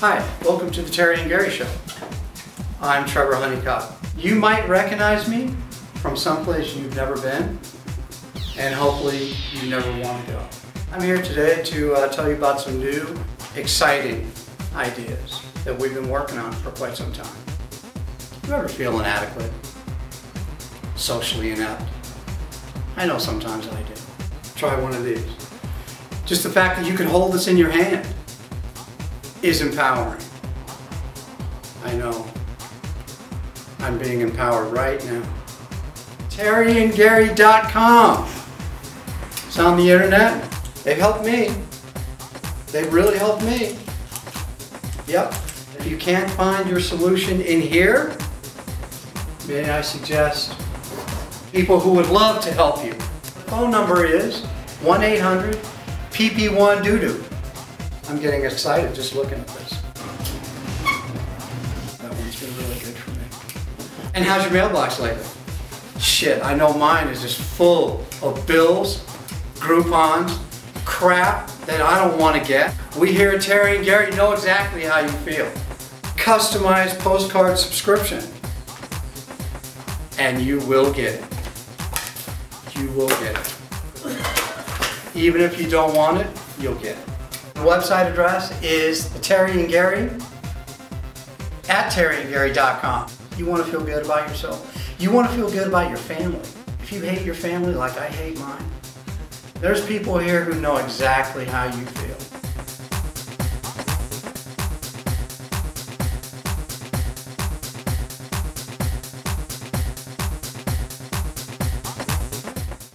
Hi, welcome to the Terri and Gary Show. I'm Trevor Honeycutt. You might recognize me from someplace you've never been, and hopefully you never want to go. I'm here today to tell you about some new, exciting ideas that we've been working on for quite some time. You ever feel inadequate, socially inept? I know sometimes I do. Try one of these. Just the fact that you can hold this in your hand is empowering. I know I'm being empowered right now. TerriandGary.com. It's on the internet. They've helped me. They've really helped me. Yep. If you can't find your solution in here, may I suggest people who would love to help you. The phone number is 1-800-PP1-DOODOO. I'm getting excited just looking at this. That one's been really good for me. And how's your mailbox lately? Shit, I know mine is just full of bills, Groupons, crap that I don't want to get. We here at Terri and Gary know exactly how you feel. Customized postcard subscription. And you will get it. You will get it. Even if you don't want it, you'll get it. The website address is the Terri and Gary at terriandgary.com. You want to feel good about yourself. You want to feel good about your family. If you hate your family like I hate mine, there's people here who know exactly how you feel.